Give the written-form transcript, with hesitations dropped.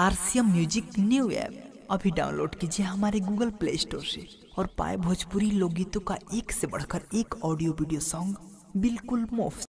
RCM music new app अभी download कीजिए हमारे गूगल प्लेस्टोर से और पाए भोजपुरी लोकगीतों का एक से बढ़कर एक ऑडियो वीडियो सॉन्ग बिल्कुल मुफ्त।